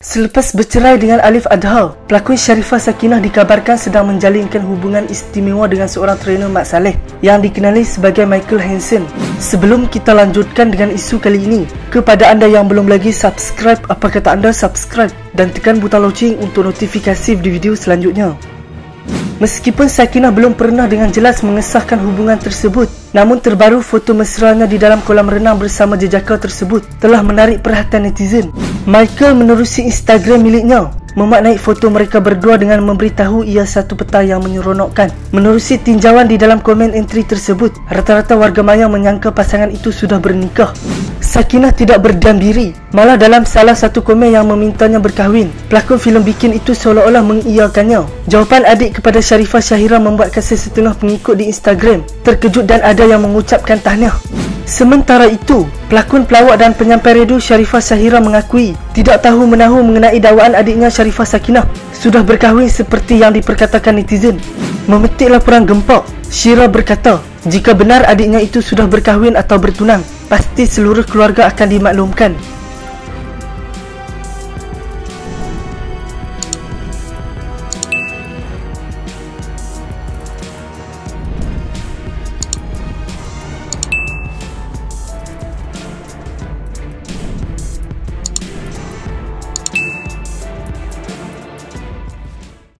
Selepas bercerai dengan Alif Adha, pelakon Sharifah Sakinah dikabarkan sedang menjalinkan hubungan istimewa dengan seorang trainer Mat Saleh yang dikenali sebagai Michael Hansen. Sebelum kita lanjutkan dengan isu kali ini, kepada anda yang belum lagi subscribe, apa kata anda subscribe dan tekan butang loceng untuk notifikasi video selanjutnya. Meskipun Sakinah belum pernah dengan jelas mengesahkan hubungan tersebut, namun terbaru foto mesranya di dalam kolam renang bersama jejaka tersebut telah menarik perhatian netizen. Michael menerusi Instagram miliknya memaknai foto mereka berdua dengan memberitahu ia satu peta yang menyeronokkan. Menerusi tinjauan di dalam komen entry tersebut, rata-rata warga maya menyangka pasangan itu sudah bernikah. Sakinah tidak berdiam diri, malah dalam salah satu komen yang memintanya berkahwin, pelakon filem bikin itu seolah-olah mengiyakannya. Jawapan adik kepada Sharifah Shahira membuatkan sesetengah pengikut di Instagram terkejut dan ada yang mengucapkan tahniah. Sementara itu, pelakon, pelawak dan penyampai radio Sharifah Shahira mengakui tidak tahu menahu mengenai dakwaan adiknya Sharifah Sakinah sudah berkahwin seperti yang diperkatakan netizen. Memetik laporan gempa, Shira berkata, jika benar adiknya itu sudah berkahwin atau bertunang, pasti seluruh keluarga akan dimaklumkan.